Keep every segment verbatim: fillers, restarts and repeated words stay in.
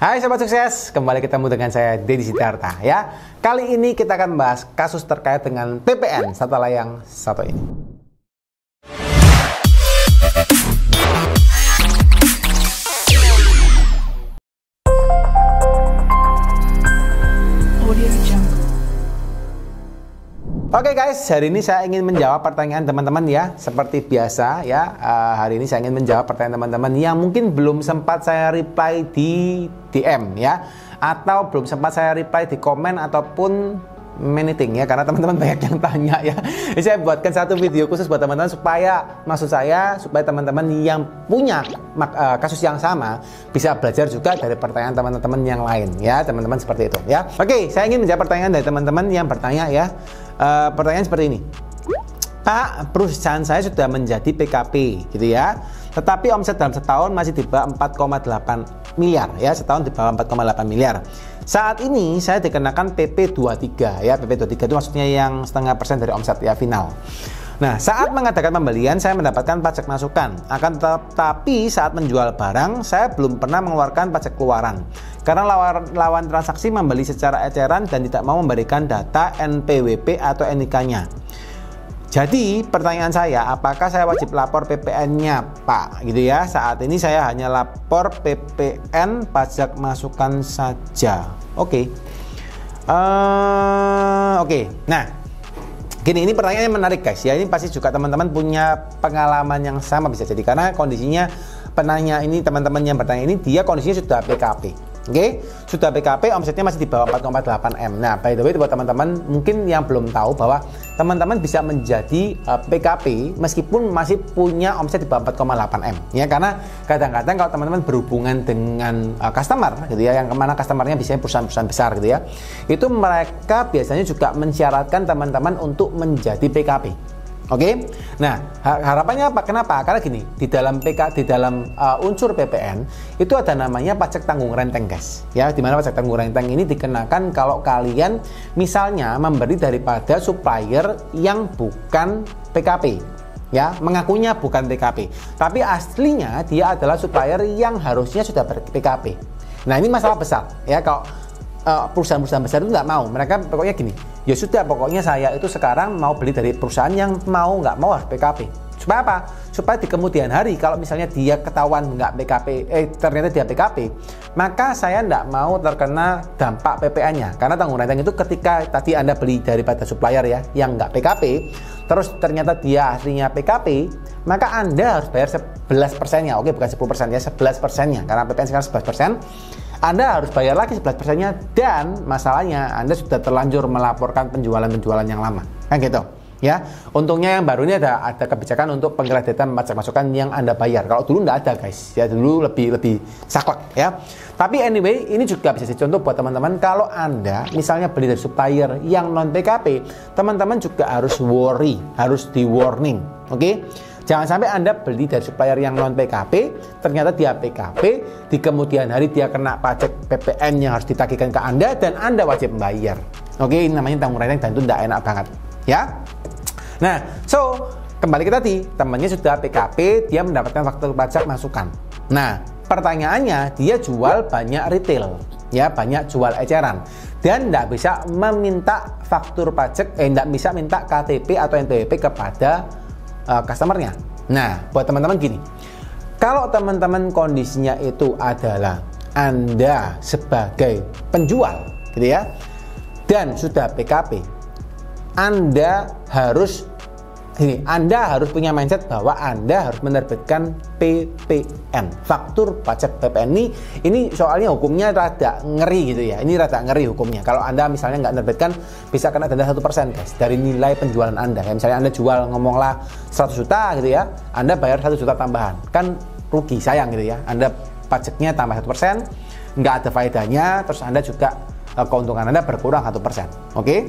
Hai Sobat Sukses, kembali ketemu dengan saya Dedy Sidarta ya. Kali ini kita akan bahas kasus terkait dengan P P N setelah yang satu ini. Oke guys, hari ini saya ingin menjawab pertanyaan teman-teman ya. Seperti biasa ya, uh, hari ini saya ingin menjawab pertanyaan teman-teman yang mungkin belum sempat saya reply di D M ya, atau belum sempat saya reply di komen ataupun meeting ya, karena teman-teman banyak yang tanya ya. Jadi saya buatkan satu video khusus buat teman-teman supaya, maksud saya supaya teman-teman yang punya uh, kasus yang sama bisa belajar juga dari pertanyaan teman-teman yang lain ya, teman-teman seperti itu ya. Oke, saya ingin menjawab pertanyaan dari teman-teman yang bertanya ya. Uh, pertanyaan seperti ini. Pak, perusahaan saya sudah menjadi P K P gitu ya. Tetapi omset dalam setahun masih di bawah empat koma delapan miliar ya, setahun di bawah empat koma delapan miliar. Saat ini saya dikenakan P P dua puluh tiga ya. P P dua puluh tiga itu maksudnya yang setengah persen dari omset ya, final. Nah, saat mengadakan pembelian saya mendapatkan pajak masukan. Akan tetapi saat menjual barang saya belum pernah mengeluarkan pajak keluaran. Karena lawan, lawan transaksi membeli secara eceran dan tidak mau memberikan data N P W P atau N I K-nya. Jadi pertanyaan saya, apakah saya wajib lapor P P N-nya Pak? Gitu ya. Saat ini saya hanya lapor P P N pajak masukan saja. Oke. Okay. Uh, Oke. Okay. Nah, gini, ini pertanyaannya menarik guys. Ya, ini pasti juga teman-teman punya pengalaman yang sama bisa jadi, karena kondisinya penanya ini, teman-teman yang bertanya ini, dia kondisinya sudah P K P. Oke, okay. Sudah P K P, omsetnya masih di bawah empat koma delapan M. Nah, by the way buat teman-teman mungkin yang belum tahu bahwa teman-teman bisa menjadi uh, P K P meskipun masih punya omset di bawah empat koma delapan M. Ya, karena kadang-kadang kalau teman-teman berhubungan dengan uh, customer gitu ya, yang kemana customernya biasanya perusahaan-perusahaan besar gitu ya, itu mereka biasanya juga mensyaratkan teman-teman untuk menjadi P K P. Oke, okay? Nah harapannya apa? Kenapa? Karena gini, di dalam P K, di dalam uh, unsur P P N itu ada namanya pajak tanggung renteng guys ya, dimana pajak tanggung renteng ini dikenakan kalau kalian misalnya memberi daripada supplier yang bukan P K P ya, mengakunya bukan P K P tapi aslinya dia adalah supplier yang harusnya sudah P K P. Nah ini masalah besar ya, kalau perusahaan-perusahaan besar itu nggak mau, mereka pokoknya gini ya, sudah pokoknya saya itu sekarang mau beli dari perusahaan yang mau nggak mau harus P K P. Supaya apa? Supaya di kemudian hari kalau misalnya dia ketahuan nggak P K P, eh ternyata dia P K P, maka saya nggak mau terkena dampak P P N-nya, karena tanggung renteng itu ketika tadi Anda beli daripada supplier ya yang nggak P K P, terus ternyata dia aslinya P K P, maka Anda harus bayar sebelas persen-nya, oke bukan sepuluh persen ya, sebelas persen-nya, karena P P N sekarang sebelas persen. Anda harus bayar lagi sebelas persen-nya, dan masalahnya Anda sudah terlanjur melaporkan penjualan-penjualan yang lama. Kan gitu. Ya. Untungnya yang baru ini ada ada kebijakan untuk pengkreditan pajak masukan yang Anda bayar. Kalau dulu nggak ada, guys. Ya, dulu lebih lebih saklek ya. Tapi anyway, ini juga bisa jadi contoh buat teman-teman, kalau Anda misalnya beli dari supplier yang non P K P, teman-teman juga harus worry, harus di warning. Oke? Okay? Jangan sampai Anda beli dari supplier yang non P K P, ternyata dia P K P, di kemudian hari dia kena pajak P P N yang harus ditagihkan ke Anda dan Anda wajib membayar. Oke, ini namanya tanggung renteng dan itu tidak enak banget, ya. Nah, so kembali ke tadi, temannya sudah P K P, dia mendapatkan faktur pajak masukan. Nah, pertanyaannya dia jual banyak retail, ya banyak jual eceran, dan tidak bisa meminta faktur pajak, eh tidak bisa minta K T P atau N P W P kepada customernya. Nah, buat teman-teman gini, kalau teman-teman kondisinya itu adalah Anda sebagai penjual, gitu ya, dan sudah P K P, Anda harus ini, Anda harus punya mindset bahwa Anda harus menerbitkan P P N, faktur pajak P P N. Ini, ini soalnya hukumnya rada ngeri gitu ya. Ini rada ngeri hukumnya. Kalau Anda misalnya nggak menerbitkan, bisa kena denda satu persen guys dari nilai penjualan Anda. Ya, misalnya Anda jual ngomonglah seratus juta gitu ya, Anda bayar satu juta tambahan. Kan rugi, sayang gitu ya. Anda pajaknya tambah satu persen, nggak ada faedahnya, terus Anda juga keuntungan Anda berkurang satu persen. Oke? Okay?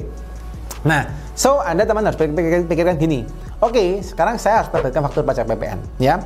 Nah, so Anda teman harus pikirkan, pikirkan gini. Oke, okay, sekarang saya harus terbitkan faktur pajak P P N, ya.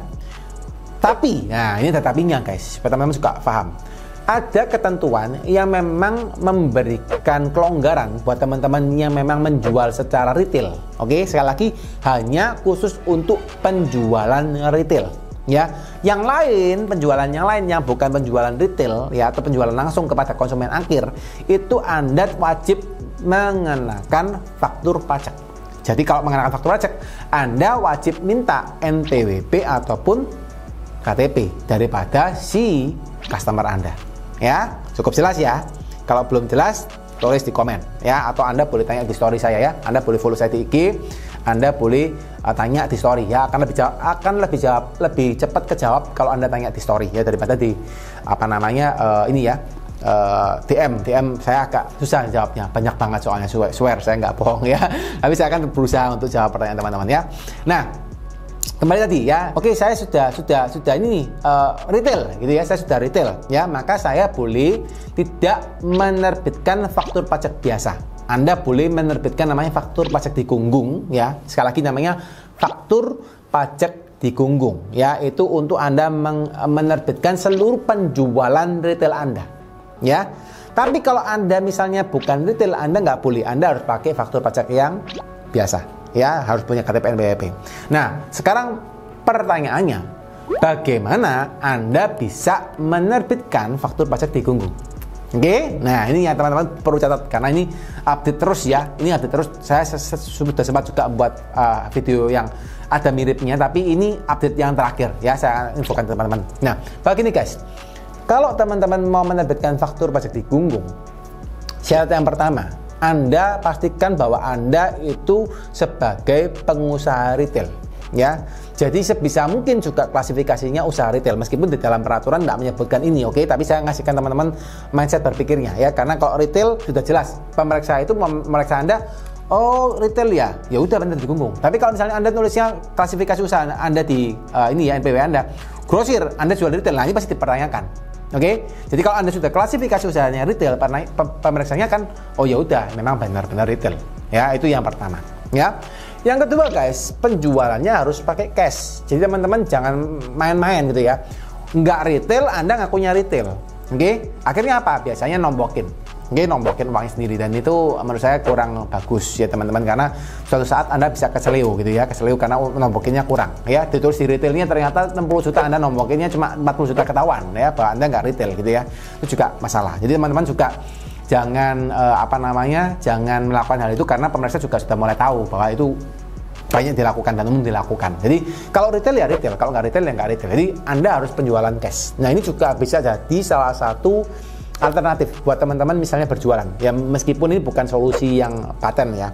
Tapi, nah ini ada tapinya guys, supaya teman-teman suka paham. Ada ketentuan yang memang memberikan kelonggaran buat teman-teman yang memang menjual secara retail. Oke, okay? Sekali lagi hanya khusus untuk penjualan retail. ya. Yang lain, penjualan yang lain yang bukan penjualan retail ya, atau penjualan langsung kepada konsumen akhir, itu Anda wajib mengenakan faktur pajak. Jadi kalau mengenakan faktur pajak, Anda wajib minta N P W P ataupun K T P daripada si customer Anda. Ya, cukup jelas ya. Kalau belum jelas, tulis di komen ya, atau Anda boleh tanya di story saya ya. Anda boleh follow saya di I G, Anda boleh uh, tanya di story ya, akan lebih jawab, akan lebih jawab lebih cepat kejawab kalau Anda tanya di story ya, daripada di apa namanya uh, ini ya, uh, D M D M saya agak susah jawabnya, banyak banget soalnya, swear, swear saya nggak bohong ya. Tapi saya akan berusaha untuk jawab pertanyaan teman-teman ya. Nah, kembali tadi ya, oke, saya sudah sudah sudah ini nih, uh, retail gitu ya, saya sudah retail ya, maka saya boleh tidak menerbitkan faktur pajak biasa. Anda boleh menerbitkan namanya faktur pajak dikunggung ya, sekali lagi namanya faktur pajak dikunggung ya, itu untuk Anda menerbitkan seluruh penjualan retail Anda ya. Tapi kalau Anda misalnya bukan retail, Anda nggak boleh, Anda harus pakai faktur pajak yang biasa. Ya, harus punya K T P N P W P. Nah, sekarang pertanyaannya, bagaimana Anda bisa menerbitkan faktur pajak dikunggung? Oke, okay? Nah ini yang teman-teman perlu catat, karena ini update terus ya. Ini update terus, saya sudah sempat juga buat uh, video yang ada miripnya, tapi ini update yang terakhir ya, saya infokan teman-teman. Nah, begini guys, kalau teman-teman mau menerbitkan faktur pajak dikunggung, syarat yang pertama, Anda pastikan bahwa Anda itu sebagai pengusaha retail ya. Jadi sebisa mungkin juga klasifikasinya usaha retail, meskipun di dalam peraturan tidak menyebutkan ini, oke, okay? Tapi saya ngasihkan teman-teman mindset berpikirnya ya, karena kalau retail sudah jelas, pemeriksa itu memeriksa Anda, oh retail ya, ya udah benar dikunggung. Tapi kalau misalnya Anda nulisnya klasifikasi usaha Anda di uh, ini ya, N P W Anda grosir, Anda jual retail, nah ini pasti dipertanyakan. Oke, okay? Jadi kalau Anda sudah klasifikasi usahanya retail, pemeriksanya kan, oh ya udah, memang benar-benar retail. Ya, itu yang pertama. Ya, yang kedua guys, penjualannya harus pakai cash. Jadi teman-teman jangan main-main gitu ya. Nggak retail, Anda ngakunya retail. Oke, okay? Akhirnya apa? Biasanya nombokin. Oke, okay, nombokin uangnya sendiri, dan itu menurut saya kurang bagus ya teman-teman, karena suatu saat Anda bisa keselio gitu ya, keselio karena nombokinnya kurang ya, ditulis di retailnya ternyata enam puluh juta, Anda nombokinnya cuma empat puluh juta, ketahuan ya bahwa Anda nggak retail gitu ya, itu juga masalah. Jadi teman-teman juga jangan eh, apa namanya, jangan melakukan hal itu, karena pemeriksa juga sudah mulai tahu bahwa itu banyak dilakukan dan umum dilakukan. Jadi kalau retail ya retail, kalau nggak retail ya nggak retail. Jadi Anda harus penjualan cash. Nah ini juga bisa jadi salah satu alternatif buat teman-teman misalnya berjualan ya, meskipun ini bukan solusi yang paten ya.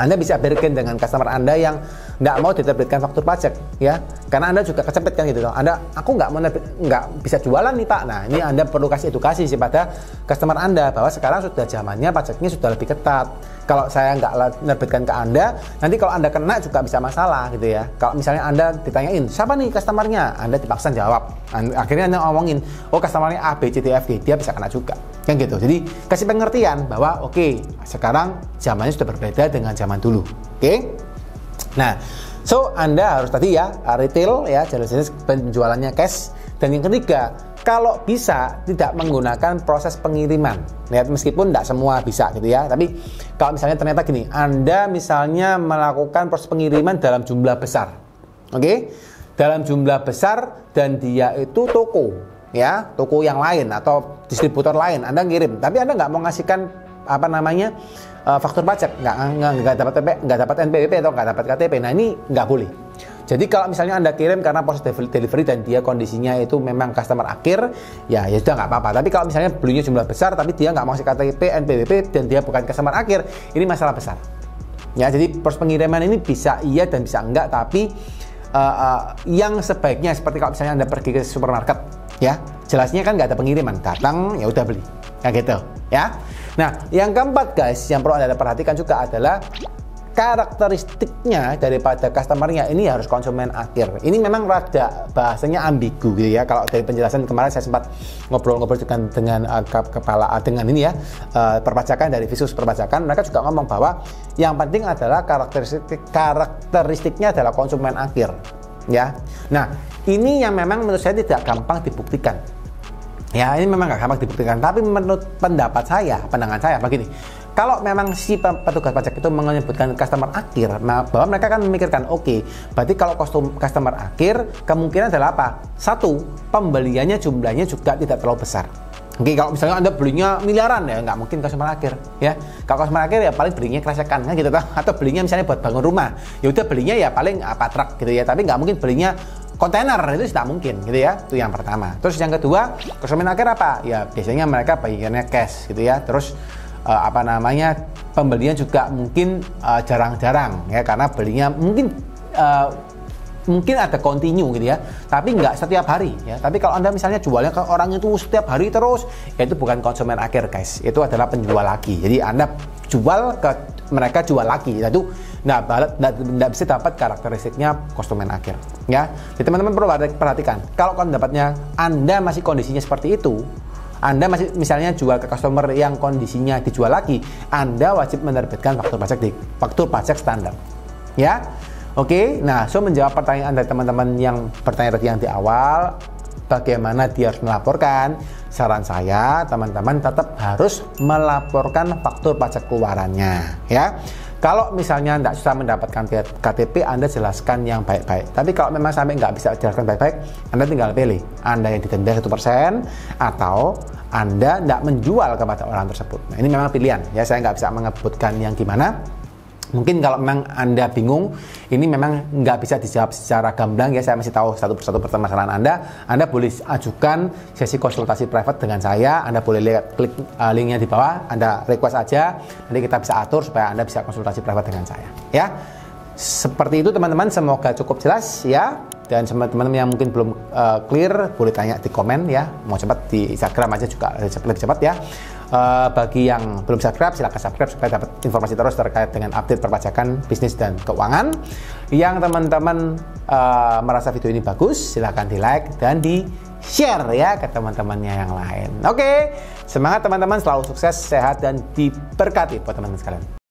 Anda bisa berken dengan customer Anda yang nggak mau diterbitkan faktur pajak ya, karena Anda juga kecepet kan gitu, Anda, aku nggak mau nggak bisa jualan nih Pak. Nah ini Anda perlu kasih edukasi sih pada customer Anda bahwa sekarang sudah zamannya pajaknya sudah lebih ketat, kalau saya nggak nerbitkan ke Anda, nanti kalau Anda kena juga bisa masalah gitu ya. Kalau misalnya Anda ditanyain siapa nih customernya, Anda dipaksa jawab, akhirnya Anda ngomongin, oh customernya A, B, C, D, F, G, dia bisa kena juga kan gitu. Jadi kasih pengertian bahwa oke, okay, sekarang zamannya sudah berbeda dengan zaman dulu. Oke, okay? Nah, so Anda harus tadi ya retail ya, jelas-jelas penjualannya cash. Dan yang ketiga, kalau bisa tidak menggunakan proses pengiriman. Lihat, meskipun tidak semua bisa gitu ya, tapi kalau misalnya ternyata gini, Anda misalnya melakukan proses pengiriman dalam jumlah besar, oke, okay? Dalam jumlah besar, dan dia itu toko ya, toko yang lain atau distributor lain, Anda ngirim, tapi Anda nggak mau ngasihkan apa namanya uh, faktur pajak, nggak nggak dapat nggak dapat N P W P atau nggak dapat K T P, nah ini nggak boleh. Jadi kalau misalnya Anda kirim karena proses delivery dan dia kondisinya itu memang customer akhir, ya ya sudah nggak apa-apa. Tapi kalau misalnya belinya jumlah besar tapi dia nggak mau kasih K T P N P W P dan dia bukan customer akhir, ini masalah besar ya. Jadi proses pengiriman ini bisa iya dan bisa enggak, tapi uh, uh, yang sebaiknya seperti kalau misalnya Anda pergi ke supermarket ya, jelasnya kan nggak ada pengiriman, datang ya udah beli ya gitu ya. Nah, yang keempat guys, yang perlu Anda perhatikan juga adalah karakteristiknya daripada customernya, ini harus konsumen akhir. Ini memang rada bahasanya ambigu gitu ya. Kalau dari penjelasan kemarin saya sempat ngobrol-ngobrol juga dengan uh, kepala uh, dengan ini ya, uh, perpajakan, dari Visus Perpajakan, mereka juga ngomong bahwa yang penting adalah karakteristik karakteristiknya adalah konsumen akhir ya. Nah, ini yang memang menurut saya tidak gampang dibuktikan. Ya, ini memang nggak gampang dibuktikan, tapi menurut pendapat saya, pandangan saya begini, Kalau memang si petugas pajak itu menyebutkan customer akhir, bahwa mereka akan memikirkan, oke, okay, berarti kalau customer akhir kemungkinan adalah apa? Satu, pembeliannya jumlahnya juga tidak terlalu besar. Oke, kalau misalnya Anda belinya miliaran, ya nggak mungkin customer akhir, ya. Kalau customer akhir ya paling belinya kerasakan, kan gitu, atau belinya misalnya buat bangun rumah, ya udah belinya ya paling apa truk gitu ya, tapi nggak mungkin belinya kontainer, itu tidak mungkin gitu ya. Itu yang pertama. Terus yang kedua, customer akhir apa? Ya biasanya mereka bayarnya cash gitu ya. Terus eh, apa namanya, pembelian juga mungkin jarang-jarang eh, ya, karena belinya mungkin eh, mungkin ada continue gitu ya, tapi nggak setiap hari ya. Tapi kalau Anda misalnya jualnya ke orang itu setiap hari terus, ya itu bukan konsumen akhir guys, itu adalah penjual lagi. Jadi Anda jual ke mereka, jual lagi, itu nah nggak bisa dapat karakteristiknya konsumen akhir ya. Jadi teman-teman perlu perhatikan, kalau pendapatnya Anda masih kondisinya seperti itu, Anda masih misalnya jual ke customer yang kondisinya dijual lagi, Anda wajib menerbitkan faktur pajak di faktur pajak standar ya. Oke, okay, nah so menjawab pertanyaan dari teman-teman yang bertanya tadi yang di awal, bagaimana dia harus melaporkan? Saran saya, teman-teman tetap harus melaporkan faktur pajak keluarannya ya. Kalau misalnya tidak susah mendapatkan K T P, Anda jelaskan yang baik-baik. Tapi kalau memang sampai nggak bisa jelaskan baik-baik, Anda tinggal pilih, Anda yang didenda satu persen atau Anda tidak menjual kepada orang tersebut. Nah ini memang pilihan ya, saya nggak bisa mengebutkan yang gimana. Mungkin kalau memang Anda bingung, ini memang nggak bisa dijawab secara gamblang ya, saya masih tahu satu persatu permasalahan Anda. Anda boleh ajukan sesi konsultasi private dengan saya, Anda boleh lihat, klik uh, linknya di bawah, Anda request aja, nanti kita bisa atur supaya Anda bisa konsultasi private dengan saya ya. Seperti itu teman-teman, semoga cukup jelas ya. Dan teman-teman yang mungkin belum uh, clear, boleh tanya di komen ya, mau cepat di Instagram aja juga lebih cepat ya. Uh, bagi yang belum subscribe, silahkan subscribe supaya dapat informasi terus terkait dengan update perpajakan, bisnis, dan keuangan. Yang teman-teman uh, merasa video ini bagus, silahkan di like dan di share ya ke teman-temannya yang lain. Oke, semangat teman-teman, selalu sukses, sehat, dan diberkati buat teman-teman sekalian.